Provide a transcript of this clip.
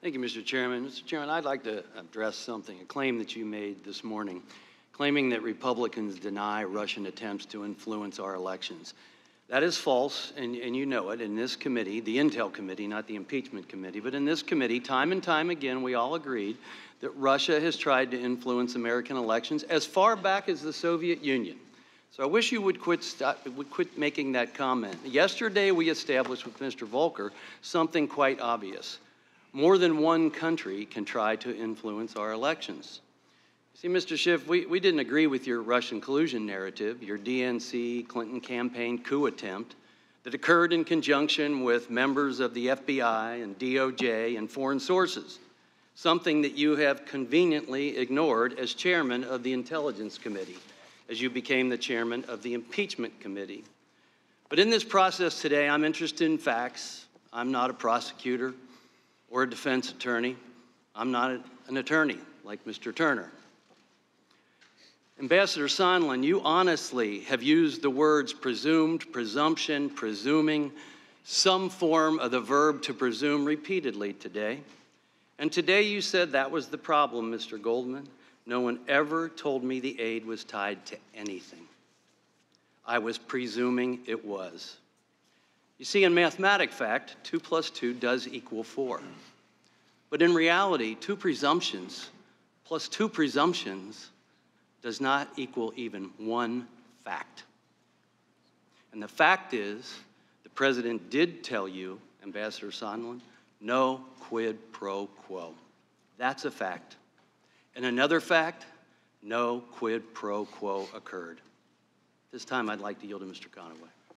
Thank you, Mr. Chairman. Mr. Chairman, I'd like to address something, a claim that you made this morning, claiming that Republicans deny Russian attempts to influence our elections. That is false, and you know it. In this committee, the Intel Committee, not the Impeachment Committee, but in this committee, time and time again, we all agreed that Russia has tried to influence American elections as far back as the Soviet Union. So I wish you would quit making that comment. Yesterday, we established with Mr. Volker something quite obvious. More than one country can try to influence our elections. See, Mr. Schiff, we didn't agree with your Russian collusion narrative, your DNC Clinton campaign coup attempt that occurred in conjunction with members of the FBI and DOJ and foreign sources, something that you have conveniently ignored as chairman of the Intelligence Committee, as you became the chairman of the Impeachment Committee. But in this process today, I'm interested in facts. I'm not a prosecutor or a defense attorney. I'm not an attorney like Mr. Turner. Ambassador Sondland, you honestly have used the words presumed, presumption, presuming, some form of the verb to presume repeatedly today. And today you said that was the problem, Mr. Goldman. No one ever told me the aid was tied to anything. I was presuming it was. You see, in mathematic fact, 2 + 2 = 4. But in reality, 2 presumptions plus 2 presumptions does not equal even one fact. And the fact is, the president did tell you, Ambassador Sondland, no quid pro quo. That's a fact. And another fact, no quid pro quo occurred. This time I'd like to yield to Mr. Conaway.